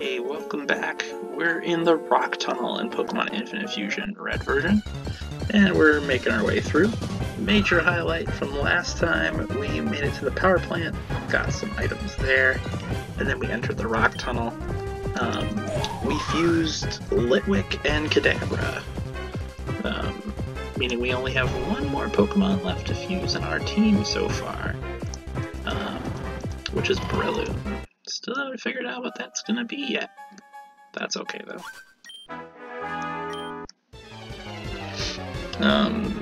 Hey, welcome back. We're in the Rock Tunnel in Pokemon Infinite Fusion Red version, and we're making our way through. Major highlight from last time, we made it to the power plant, got some items there, and then we entered the Rock Tunnel. We fused Litwick and Kadabra, meaning we only have one more Pokemon left to fuse in our team so far, which is Breloom. Still haven't figured out what that's gonna be yet. That's okay though.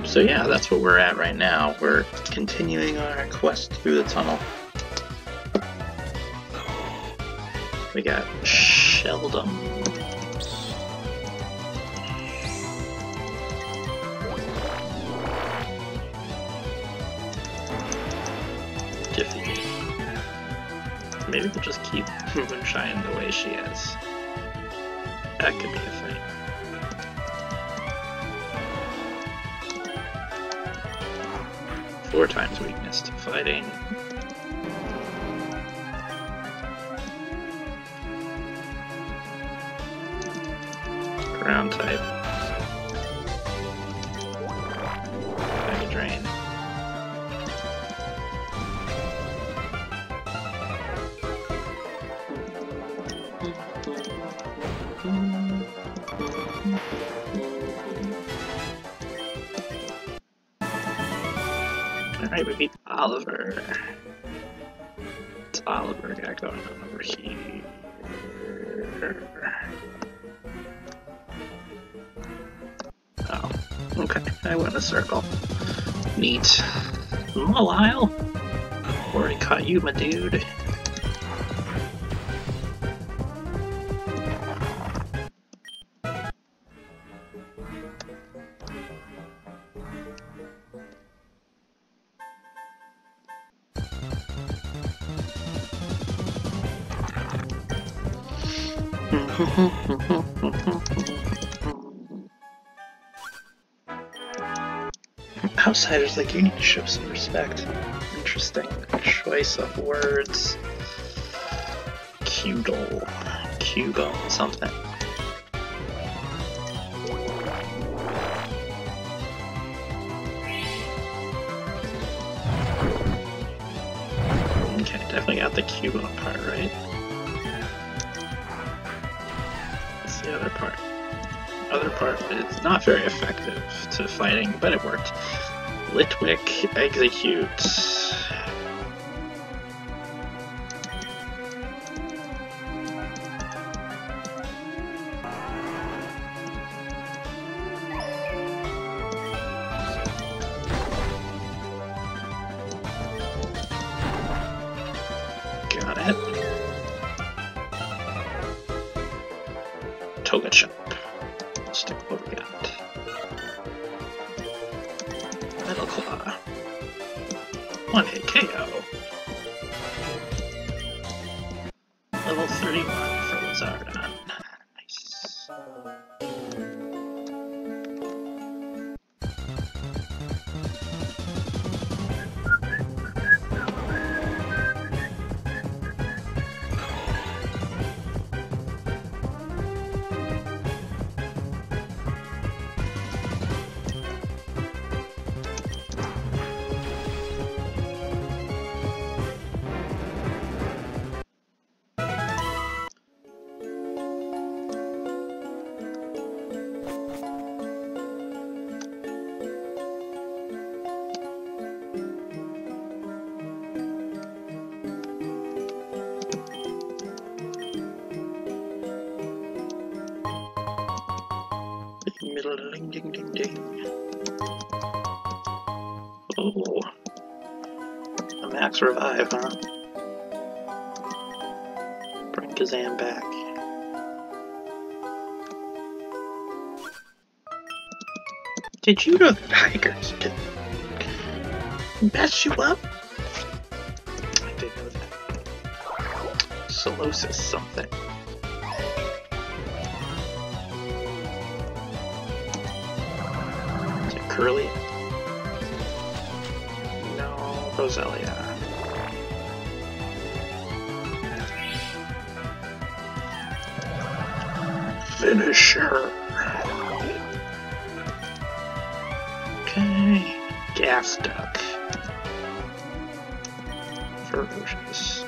So yeah, that's what we're at right now. We're continuing our quest through the tunnel. We got Sheldon. Diffie. Maybe we'll just keep Moonshine the way she is. That could be a thing. 4 times weakness to fighting. Ground type. Mega Drain. Alright, we beat Oliver. What's Oliver got going on over here? Oh, okay. I went a circle. Neat. Molile? Already caught you, my dude. Outsiders like you need to show some respect. Interesting choice of words. Cudel. Cubone something. Okay, definitely got the Cubone part right. The other part. Other part is not very effective to fighting, but it worked. Litwick, execute. Level 31 for Zardon. Nice. Ding ding ding ding. Oh, a max revive, huh? Bring Kazan back. Did you know the tigers can mess you up? I did know that. Solosis something. Really? No, Roselia. finish her. Okay, Gas Duck. Ferocious.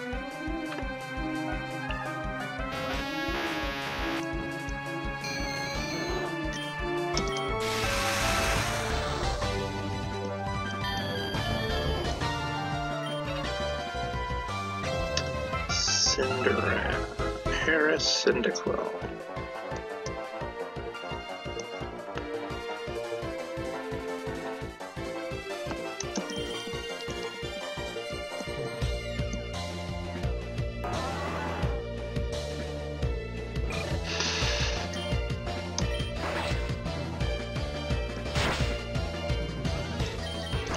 Cinderella. Paris Cyndaquil.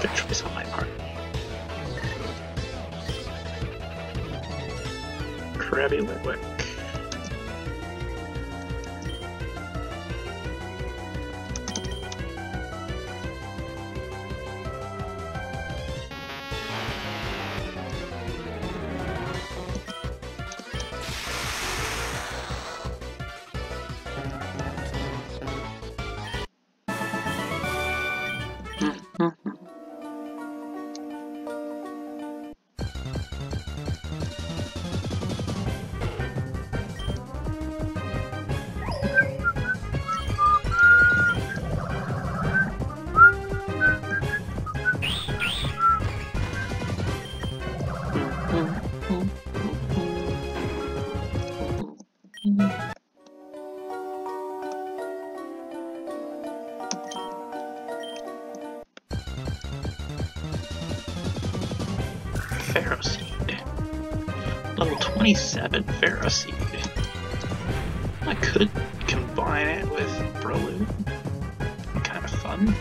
Good choice on my part. Crabby Litwick. Ferroseed. Level 27 Ferroseed. I could combine it with Breloom. Kind of fun.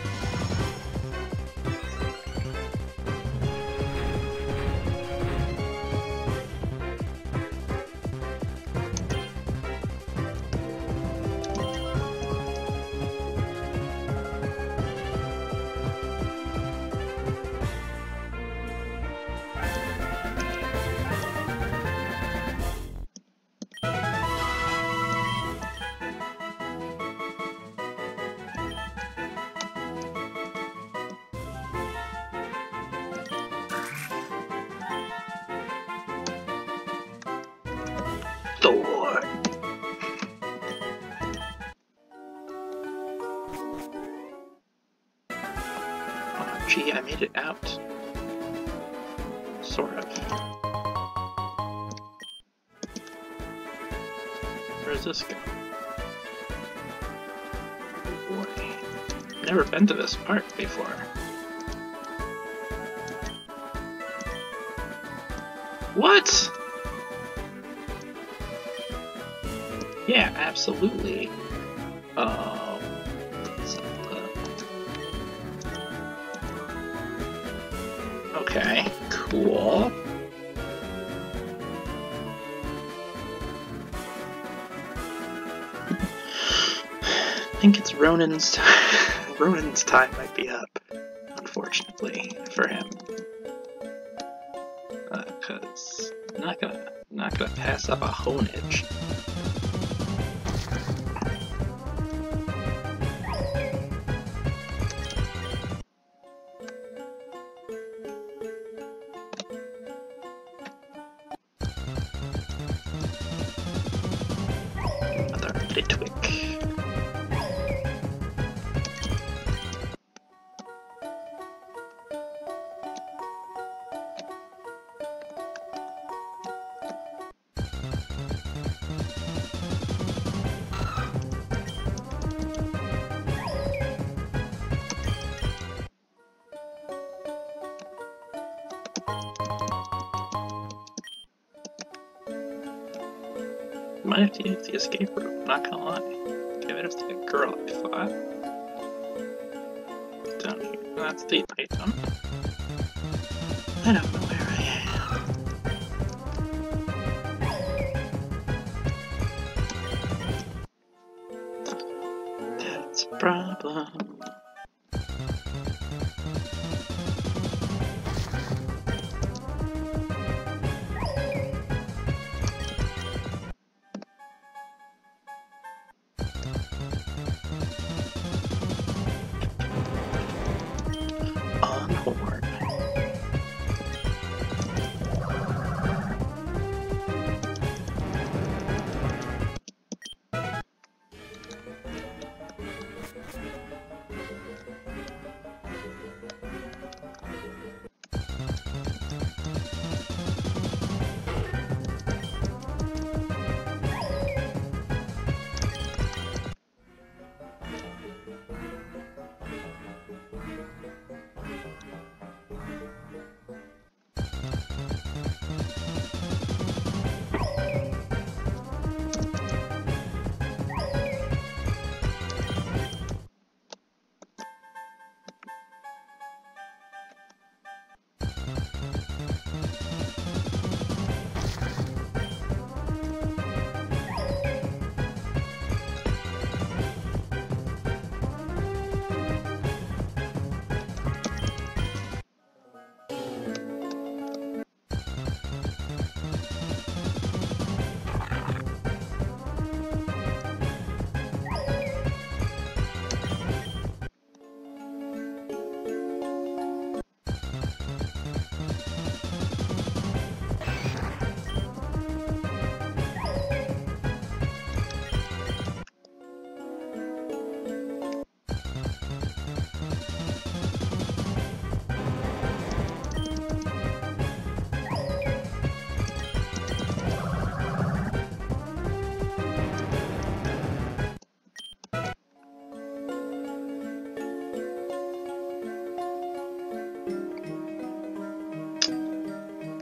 Gee, I made it out. Sort of. Where's this going? Oh boy. Never been to this park before. What? Yeah, absolutely. Okay, cool. I think it's Ronin's time. Ronin's time might be up, unfortunately, for him. Cause I'm not gonna pass up a Honedge. Litwick. Might have to use the escape room, not gonna lie. Give it up to the girl, I thought. Down here. That's the item. I don't know where I am. That's a problem.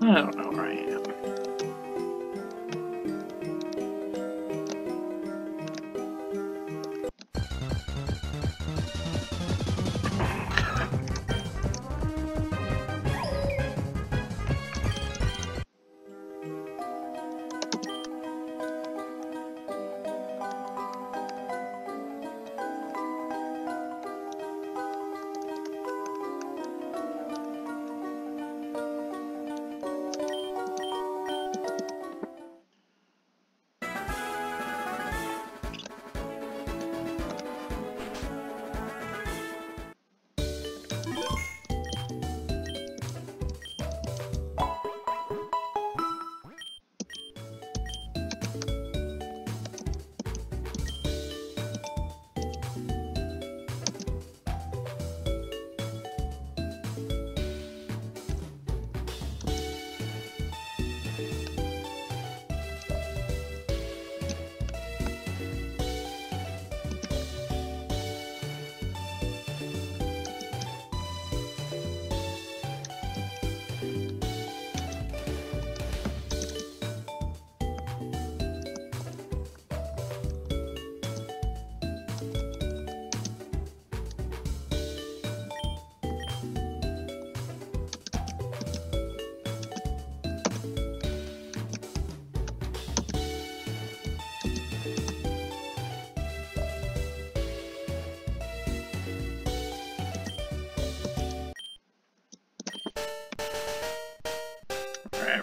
I don't know where I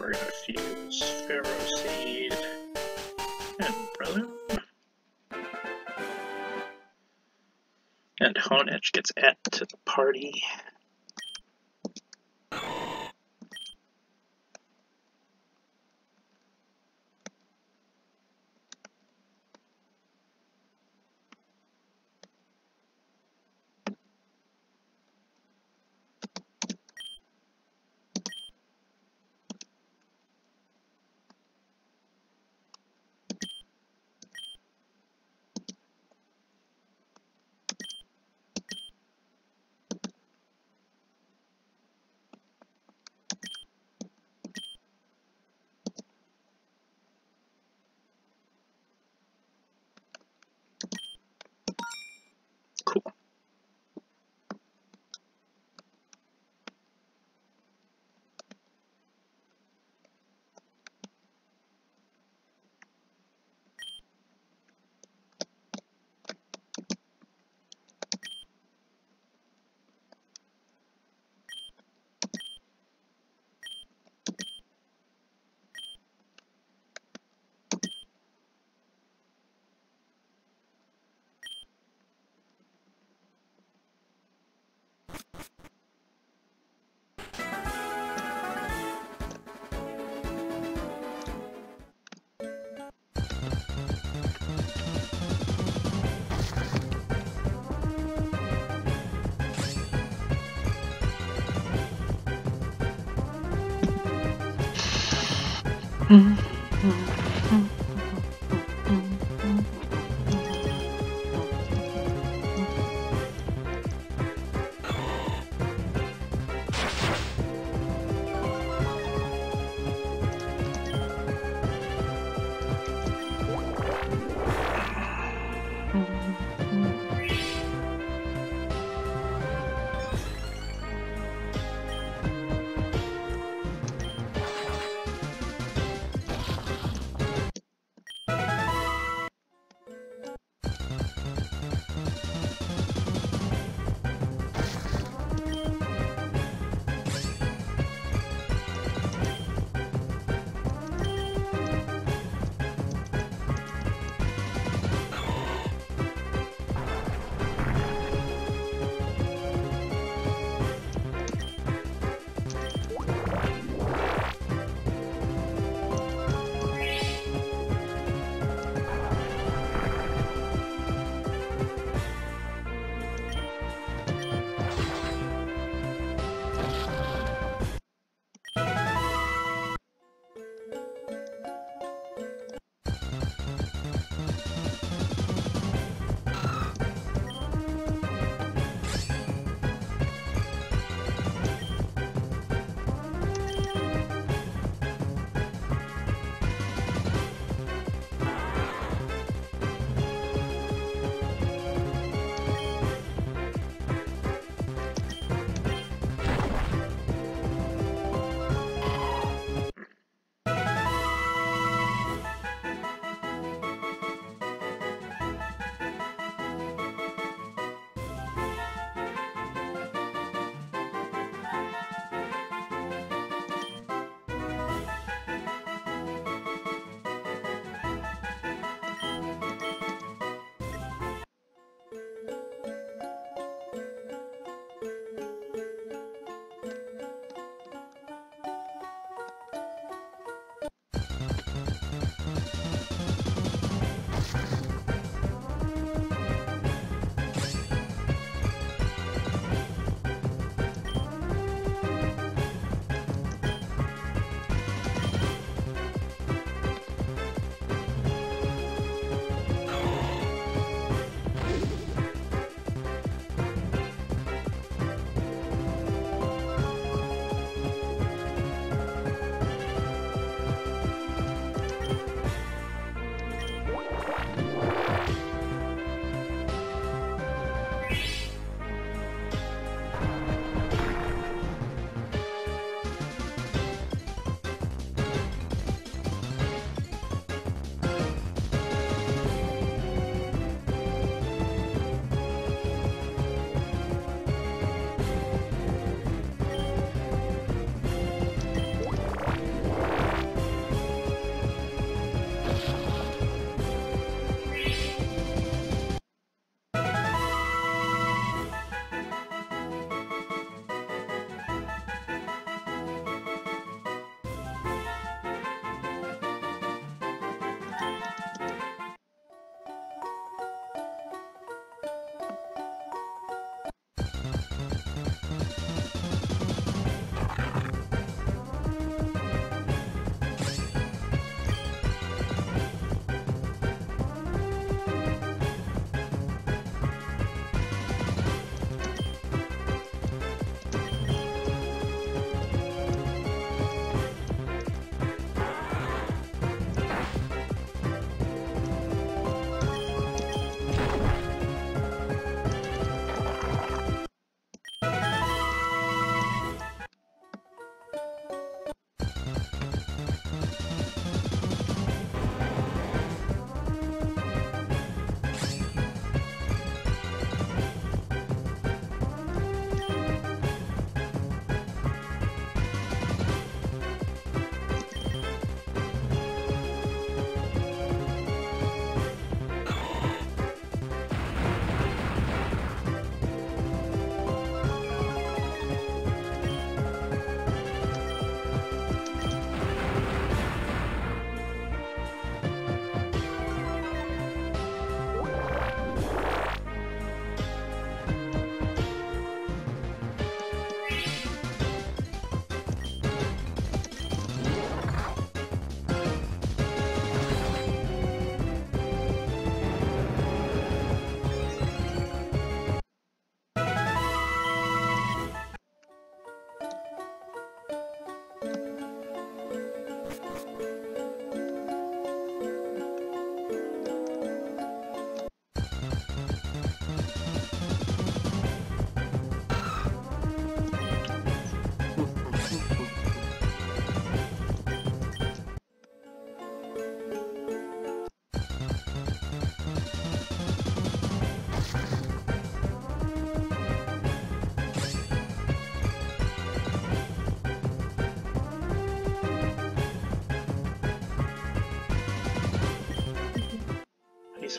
We're going to fuse Ferroseed and Breloom. And Honedge gets added to the party.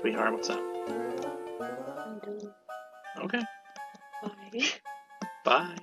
sweetheart. What's up? I'm done. Okay. Bye. Bye.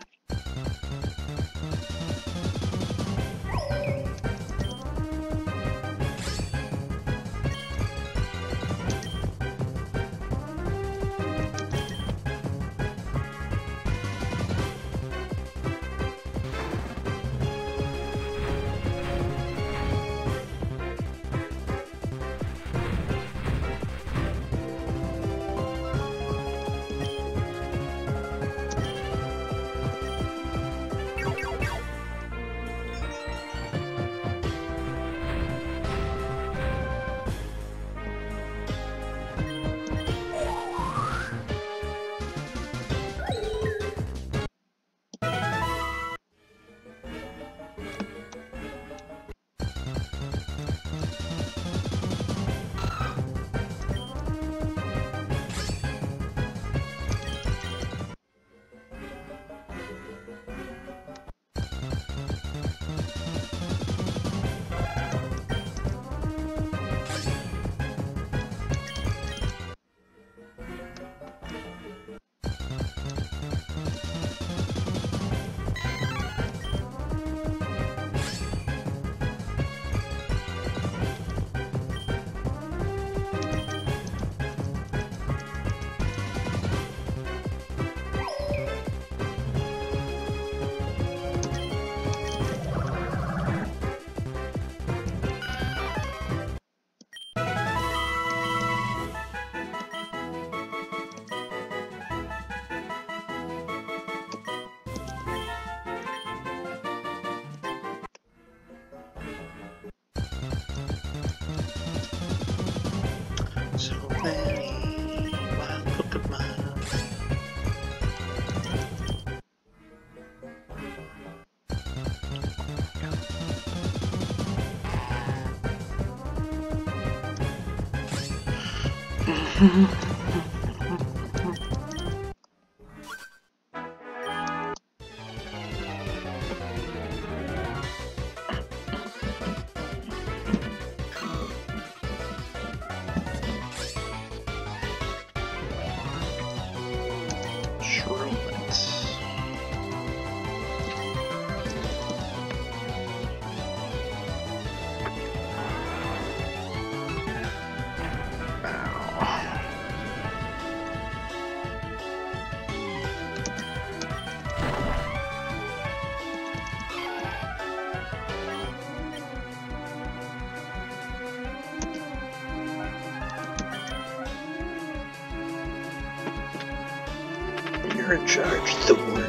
In charge, Thorn. Here.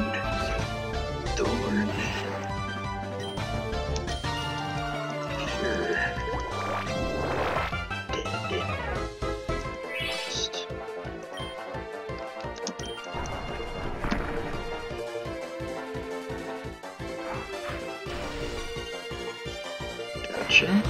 Just. Gotcha.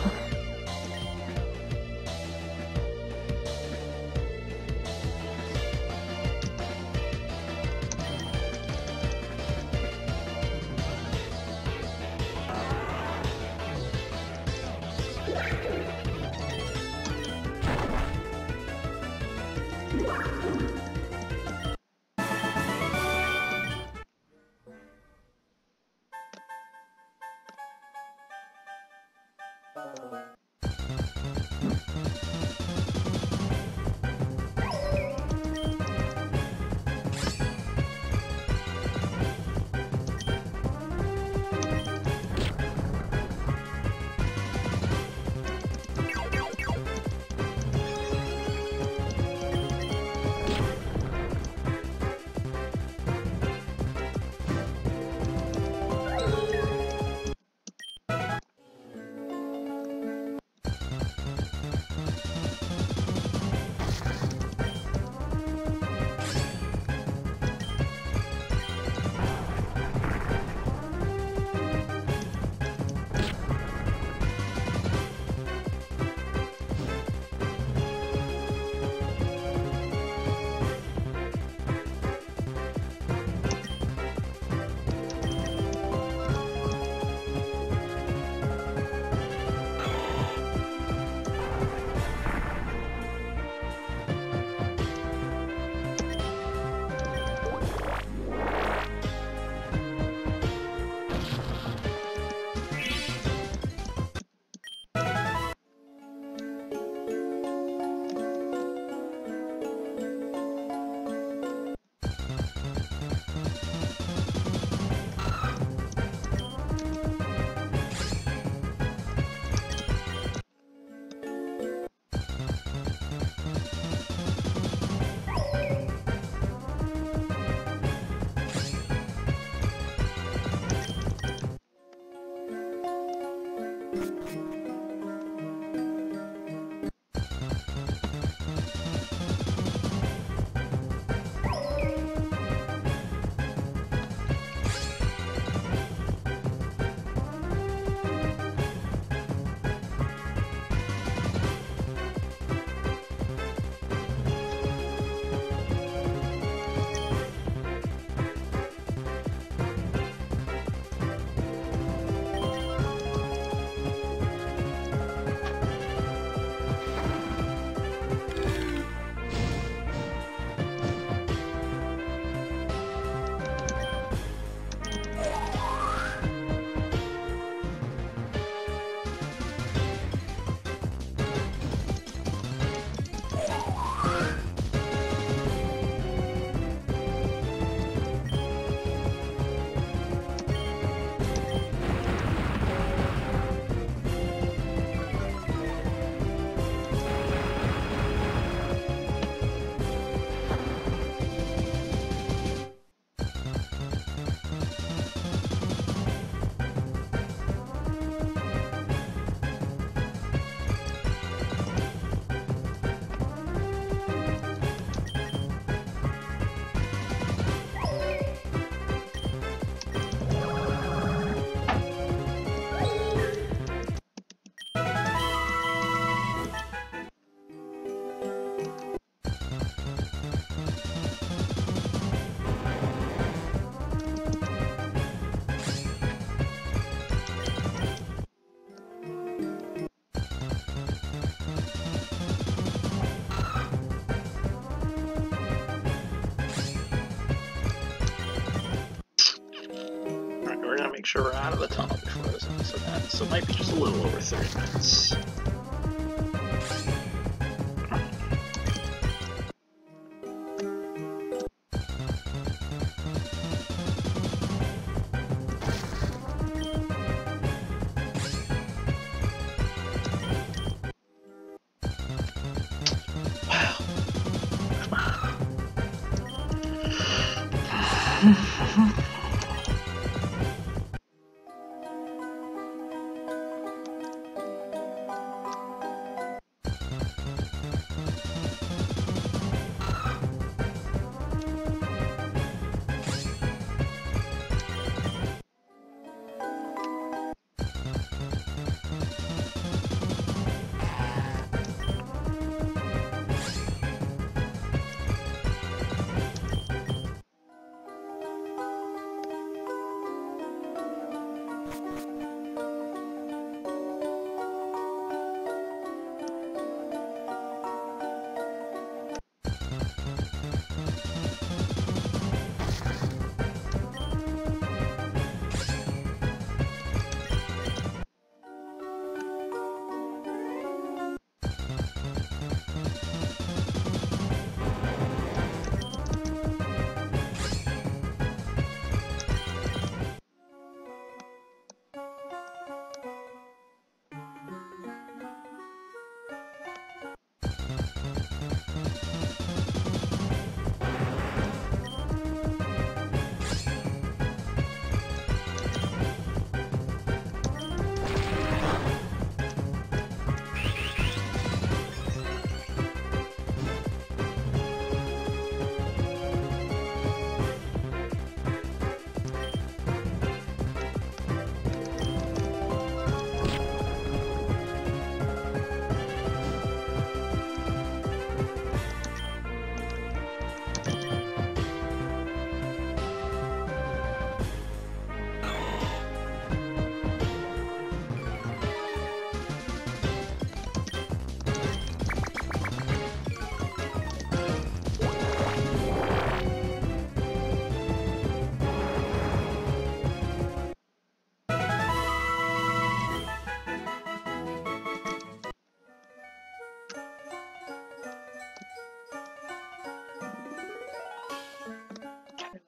sure we're out of the tunnel before this ends of that, so it might be just a little over 30 minutes.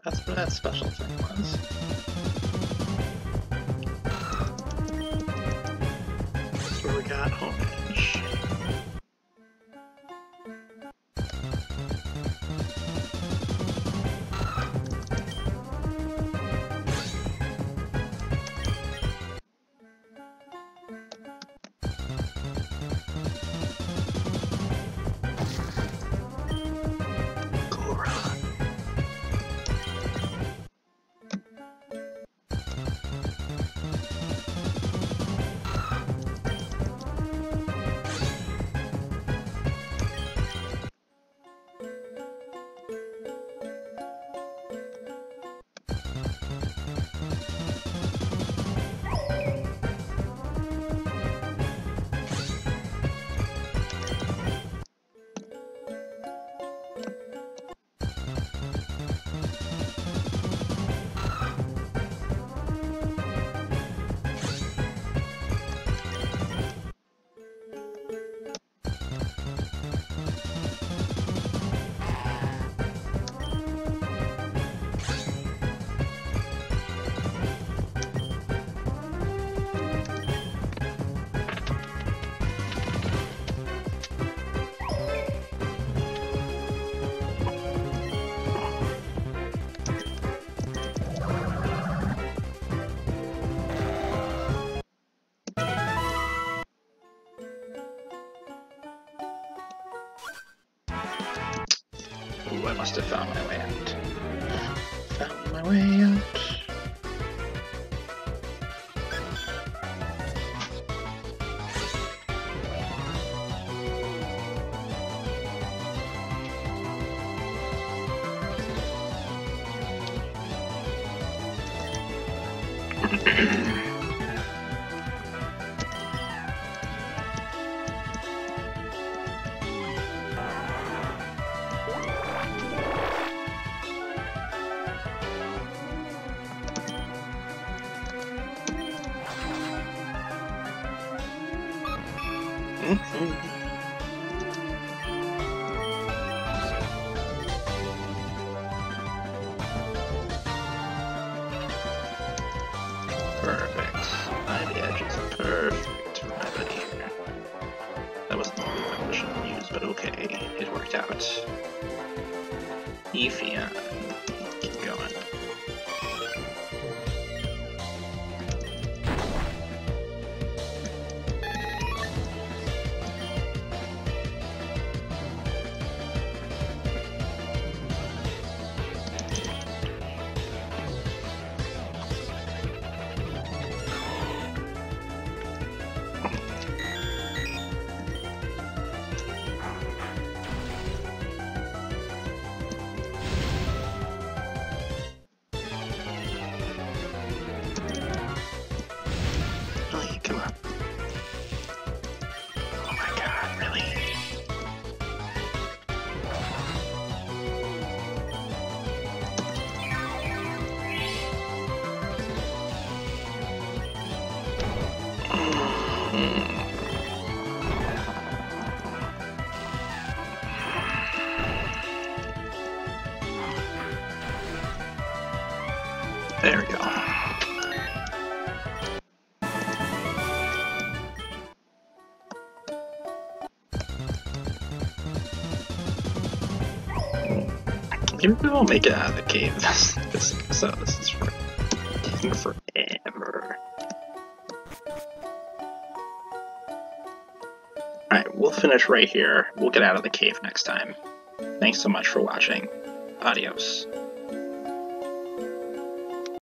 That's what that special thing was. That's where we got Honedge. Must have found my way out. Found my way out. Maybe we won't make it out of the cave. This is for taking forever. Alright, we'll finish right here. We'll get out of the cave next time. Thanks so much for watching. Adios.